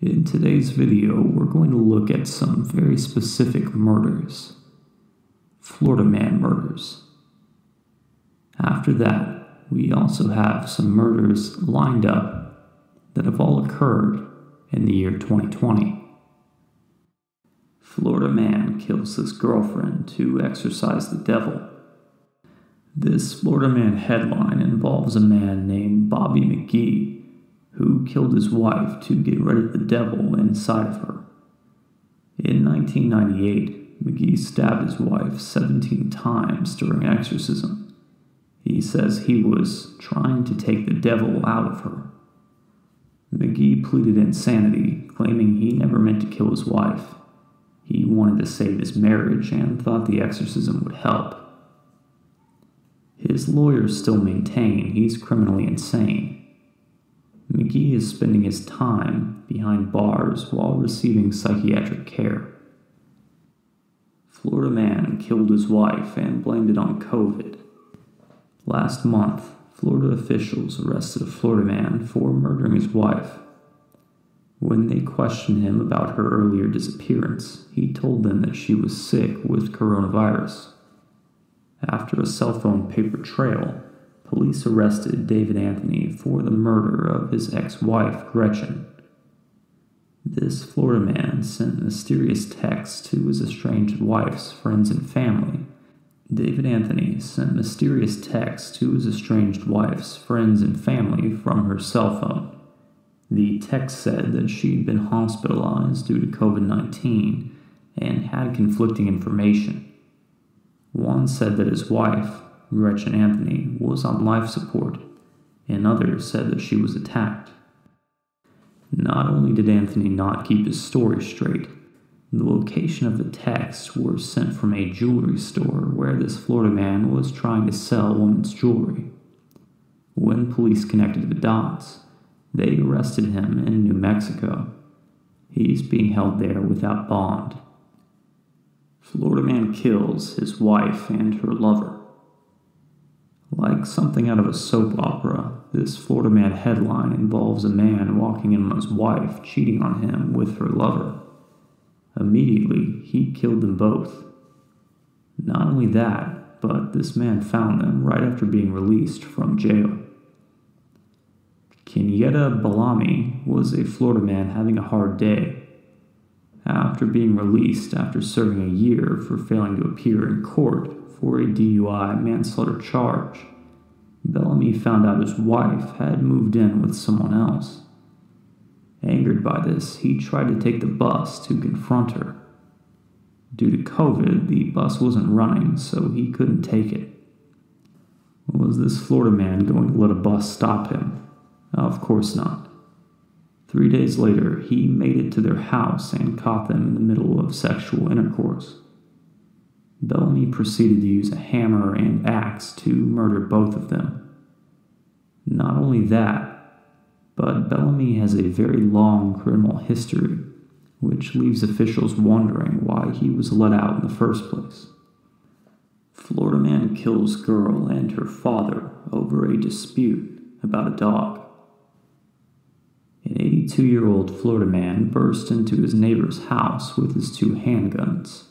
In today's video, we're going to look at some very specific murders. Florida man murders. After that, we also have some murders lined up that have all occurred in the year 2020. Florida man kills his girlfriend to exorcise the devil. This Florida man headline involves a man named Bobby McGee, who killed his wife to get rid of the devil inside of her. In 1998, McGee stabbed his wife 17 times during exorcism. He says he was trying to take the devil out of her. McGee pleaded insanity, claiming he never meant to kill his wife. He wanted to save his marriage and thought the exorcism would help. His lawyers still maintain he's criminally insane. McGee is spending his time behind bars while receiving psychiatric care. Florida man killed his wife and blamed it on COVID. Last month, Florida officials arrested a Florida man for murdering his wife. When they questioned him about her earlier disappearance, he told them that she was sick with coronavirus. After a cell phone paper trail, police arrested David Anthony for the murder of his ex-wife, Gretchen. This Florida man sent mysterious texts to his estranged wife's friends and family. David Anthony sent mysterious texts to his estranged wife's friends and family from her cell phone. The text said that she'd been hospitalized due to COVID-19 and had conflicting information. One said that his wife, Gretchen Anthony, was on life support, and others said that she was attacked. Not only did Anthony not keep his story straight, the location of the texts were sent from a jewelry store where this Florida man was trying to sell women's jewelry. When police connected the dots, they arrested him in New Mexico. He's being held there without bond. Florida man kills his wife and her lover. Like something out of a soap opera, this Florida man headline involves a man walking in on his wife, cheating on him with her lover. Immediately, he killed them both. Not only that, but this man found them right after being released from jail. Kenyatta Bellamy was a Florida man having a hard day. After being released after serving a year for failing to appear in court for a DUI manslaughter charge, Bellamy found out his wife had moved in with someone else. Angered by this, he tried to take the bus to confront her. Due to COVID, the bus wasn't running, so he couldn't take it. Was this Florida man going to let a bus stop him? Of course not. 3 days later, he made it to their house and caught them in the middle of sexual intercourse. Bellamy proceeded to use a hammer and axe to murder both of them. Not only that, but Bellamy has a very long criminal history, which leaves officials wondering why he was let out in the first place. Florida man kills girl and her father over a dispute about a dog. An 82-year-old Florida man burst into his neighbor's house with his two handguns,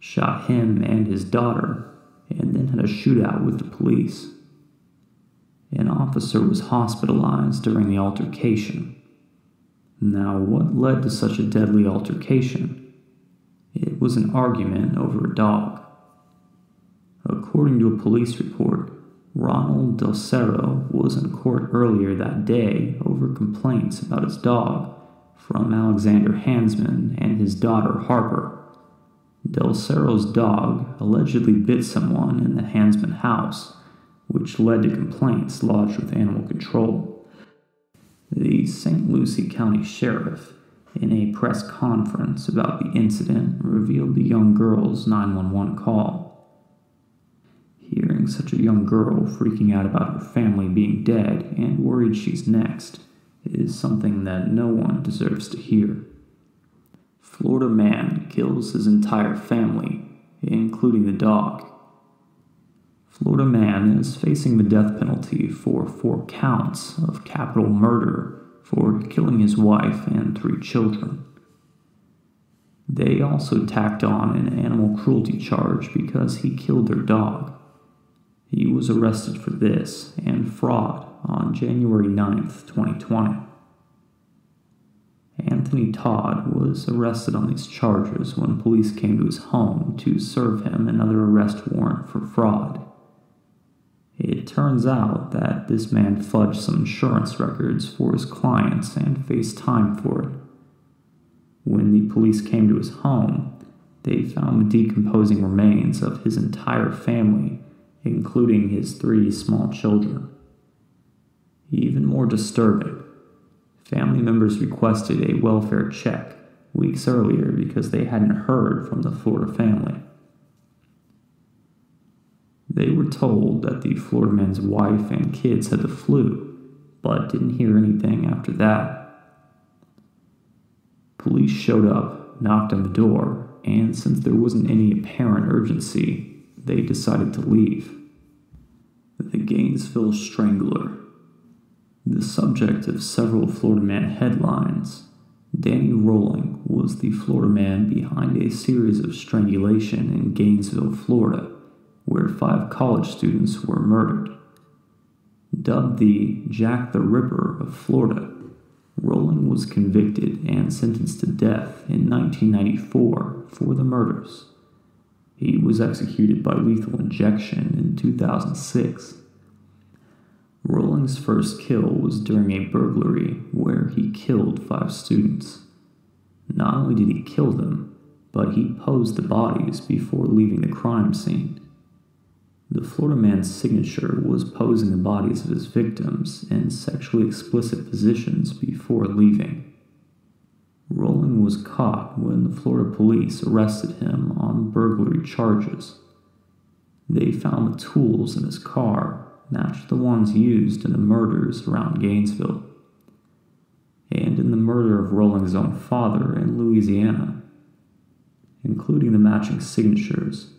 shot him and his daughter, and then had a shootout with the police. An officer was hospitalized during the altercation. Now, what led to such a deadly altercation? It was an argument over a dog. According to a police report, Ronald Delcero was in court earlier that day over complaints about his dog from Alexander Hansman and his daughter Harper. Delcero's dog allegedly bit someone in the Hansman house, which led to complaints lodged with animal control. The St. Lucie County Sheriff, in a press conference about the incident, revealed the young girl's 911 call. Hearing such a young girl freaking out about her family being dead and worried she's next is something that no one deserves to hear. Florida man kills his entire family, including the dog. Florida man is facing the death penalty for 4 counts of capital murder for killing his wife and 3 children. They also tacked on an animal cruelty charge because he killed their dog. He was arrested for this and fraud on January 9th, 2020. Anthony Todd was arrested on these charges when police came to his home to serve him another arrest warrant for fraud. It turns out that this man fudged some insurance records for his clients and faced time for it. When the police came to his home, they found the decomposing remains of his entire family, including his 3 small children. Even more disturbing, family members requested a welfare check weeks earlier because they hadn't heard from the Florida family. They were told that the Florida man's wife and kids had the flu, but didn't hear anything after that. Police showed up, knocked on the door, and since there wasn't any apparent urgency, they decided to leave. The Gainesville Strangler. The subject of several Florida Man headlines, Danny Rolling was the Florida man behind a series of strangulation in Gainesville, Florida, where 5 college students were murdered. Dubbed the Jack the Ripper of Florida, Rolling was convicted and sentenced to death in 1994 for the murders. He was executed by lethal injection in 2006. Rolling's first kill was during a burglary where he killed 5 students. Not only did he kill them, but he posed the bodies before leaving the crime scene. The Florida man's signature was posing the bodies of his victims in sexually explicit positions before leaving. Rolling was caught when the Florida police arrested him on burglary charges. They found the tools in his car matched the ones used in the murders around Gainesville, and in the murder of Rolling's own father in Louisiana. Including the matching signatures,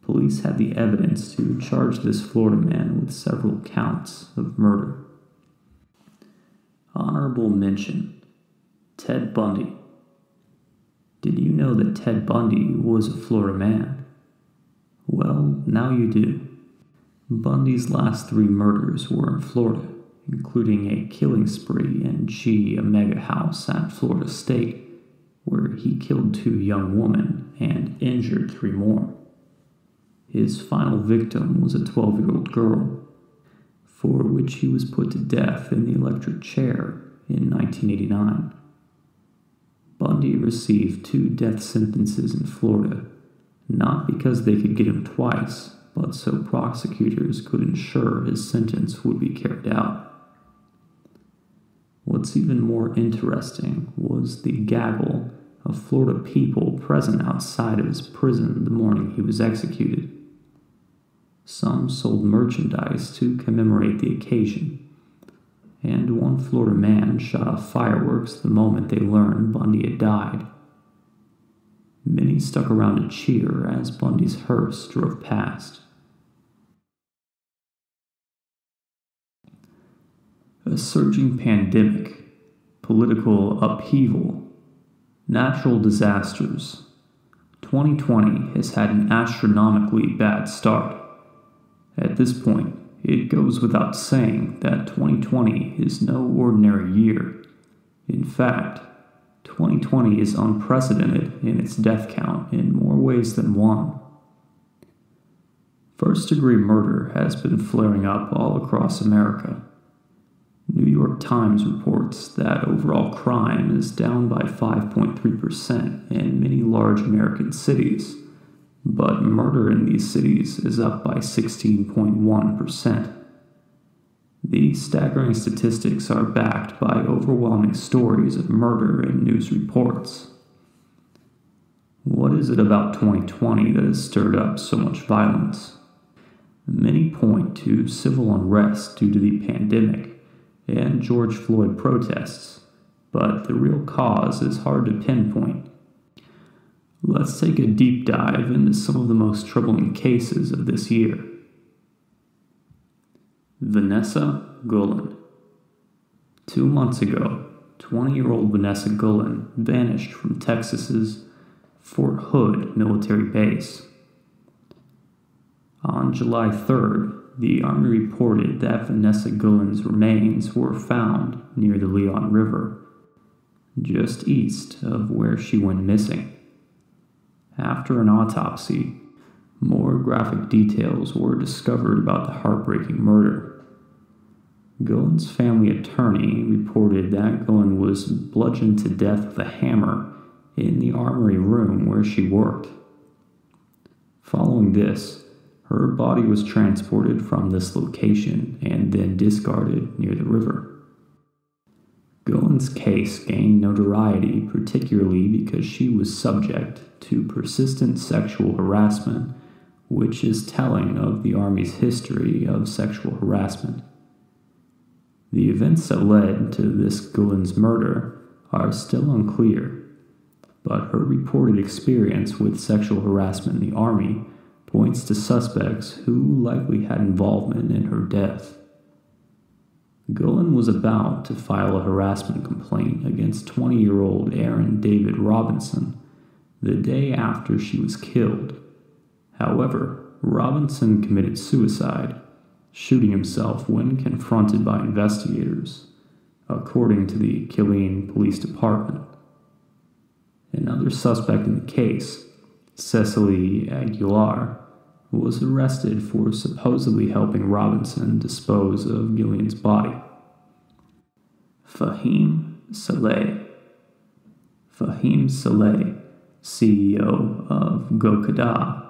police had the evidence to charge this Florida man with several counts of murder. Honorable mention, Ted Bundy. Did you know that Ted Bundy was a Florida man? Well, now you do. Bundy's last 3 murders were in Florida, including a killing spree in Chi Omega House at Florida State, where he killed 2 young women and injured 3 more. His final victim was a 12-year-old girl, for which he was put to death in the electric chair in 1989. Bundy received 2 death sentences in Florida, not because they could get him twice, but so prosecutors could ensure his sentence would be carried out. What's even more interesting was the gaggle of Florida people present outside of his prison the morning he was executed. Some sold merchandise to commemorate the occasion, and one Florida man shot off fireworks the moment they learned Bundy had died. Many stuck around to cheer as Bundy's hearse drove past. A surging pandemic, political upheaval, natural disasters. 2020 has had an astronomically bad start. At this point, it goes without saying that 2020 is no ordinary year. In fact, 2020 is unprecedented in its death count in more ways than one. First-degree murder has been flaring up all across America. New York Times reports that overall crime is down by 5.3% in many large American cities, but murder in these cities is up by 16.1%. These staggering statistics are backed by overwhelming stories of murder in news reports. What is it about 2020 that has stirred up so much violence? Many point to civil unrest due to the pandemic and George Floyd protests, but the real cause is hard to pinpoint. Let's take a deep dive into some of the most troubling cases of this year. Vanessa Guillén. 2 months ago, 20-year-old Vanessa Guillén vanished from Texas's Fort Hood military base. On July 3rd, the Army reported that Vanessa Guillén's remains were found near the Leon River, just east of where she went missing. After an autopsy, more graphic details were discovered about the heartbreaking murder. Guillén's family attorney reported that Guillén was bludgeoned to death with a hammer in the armory room where she worked. Following this, her body was transported from this location and then discarded near the river. Guillén's case gained notoriety, particularly because she was subject to persistent sexual harassment, which is telling of the Army's history of sexual harassment. The events that led to this Guillén's murder are still unclear, but her reported experience with sexual harassment in the Army points to suspects who likely had involvement in her death. Guillén was about to file a harassment complaint against 20-year-old Aaron David Robinson the day after she was killed. However, Robinson committed suicide, shooting himself when confronted by investigators, according to the Killeen Police Department. Another suspect in the case, Cecily Aguilar, was arrested for supposedly helping Robinson dispose of Guillén's body. Fahim Saleh. Fahim Saleh, CEO of Gokada,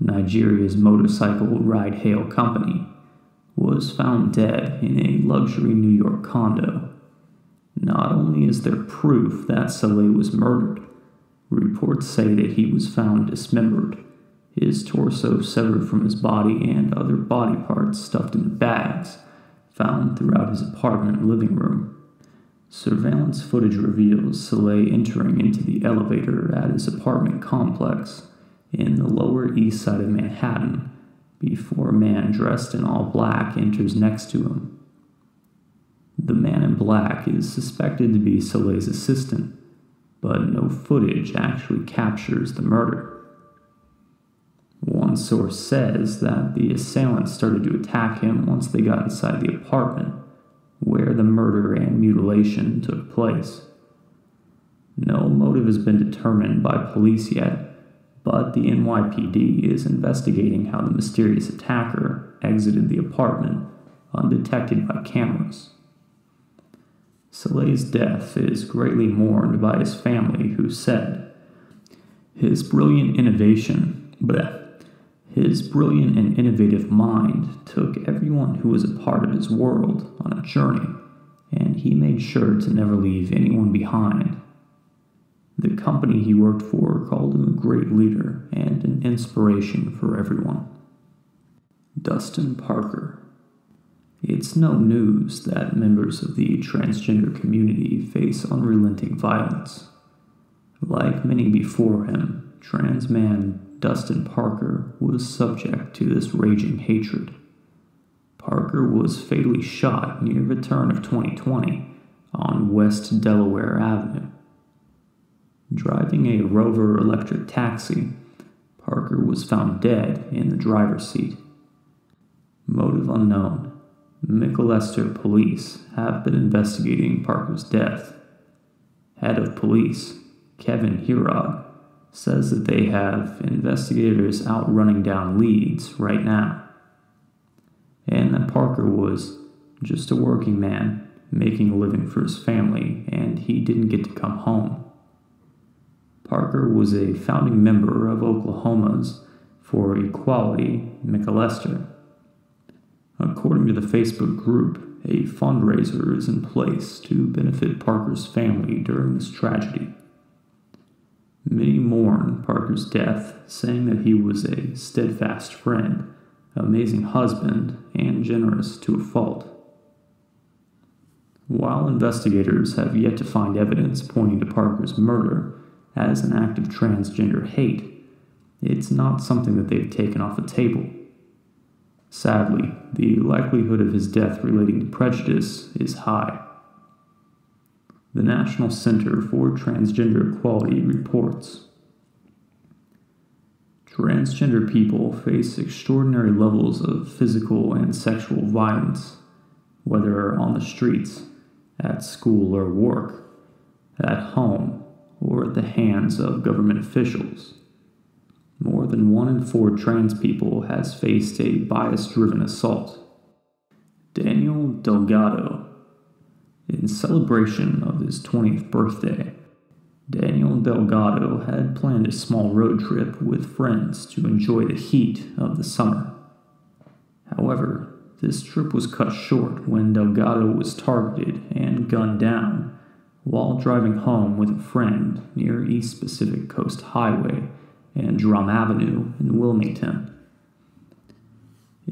Nigeria's motorcycle ride-hail company, was found dead in a luxury New York condo. Not only is there proof that Saleh was murdered, reports say that he was found dismembered, his torso severed from his body and other body parts stuffed into bags found throughout his apartment living room. Surveillance footage reveals Saleh entering into the elevator at his apartment complex in the Lower East Side of Manhattan before a man dressed in all black enters next to him. The man in black is suspected to be Saleh's assistant, but no footage actually captures the murder. One source says that the assailants started to attack him once they got inside the apartment where the murder and mutilation took place. No motive has been determined by police yet, but the NYPD is investigating how the mysterious attacker exited the apartment undetected by cameras. Saleh's death is greatly mourned by his family, who said, His brilliant and innovative mind took everyone who was a part of his world on a journey, and he made sure to never leave anyone behind. The company he worked for called him a great leader and an inspiration for everyone. Dustin Parker. It's no news that members of the transgender community face unrelenting violence. Like many before him, trans man Dustin Parker was subject to this raging hatred. Parker was fatally shot near the turn of 2020 on West Delaware Avenue. Driving a Rover electric taxi, Parker was found dead in the driver's seat. Motive unknown. Michelester police have been investigating Parker's death. Head of police, Kevin Hirag, says that they have investigators out running down leads right now, and that Parker was just a working man making a living for his family, and he didn't get to come home. Parker was a founding member of Oklahoma's For Equality Michelester. According to the Facebook group, a fundraiser is in place to benefit Parker's family during this tragedy. Many mourn Parker's death, saying that he was a steadfast friend, amazing husband, and generous to a fault. While investigators have yet to find evidence pointing to Parker's murder as an act of transgender hate, it's not something that they've taken off the table. Sadly, the likelihood of his death relating to prejudice is high. The National Center for Transgender Equality reports, transgender people face extraordinary levels of physical and sexual violence, whether on the streets, at school or work, at home, or at the hands of government officials. More than 1 in 4 trans people has faced a bias-driven assault. Daniel Delgado. In celebration of his 20th birthday, Daniel Delgado had planned a small road trip with friends to enjoy the heat of the summer. However, this trip was cut short when Delgado was targeted and gunned down while driving home with a friend near East Pacific Coast Highway and Drum Avenue in Wilmington.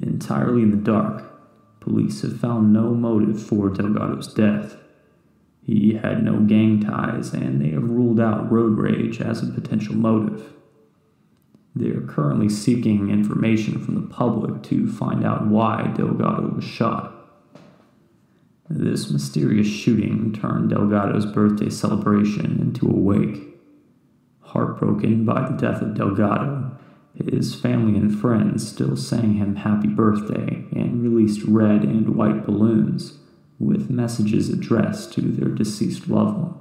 Entirely in the dark, police have found no motive for Delgado's death. He had no gang ties, and they have ruled out road rage as a potential motive. They are currently seeking information from the public to find out why Delgado was shot. This mysterious shooting turned Delgado's birthday celebration into a wake. Heartbroken by the death of Delgado, his family and friends still sang him happy birthday and released red and white balloons with messages addressed to their deceased loved one.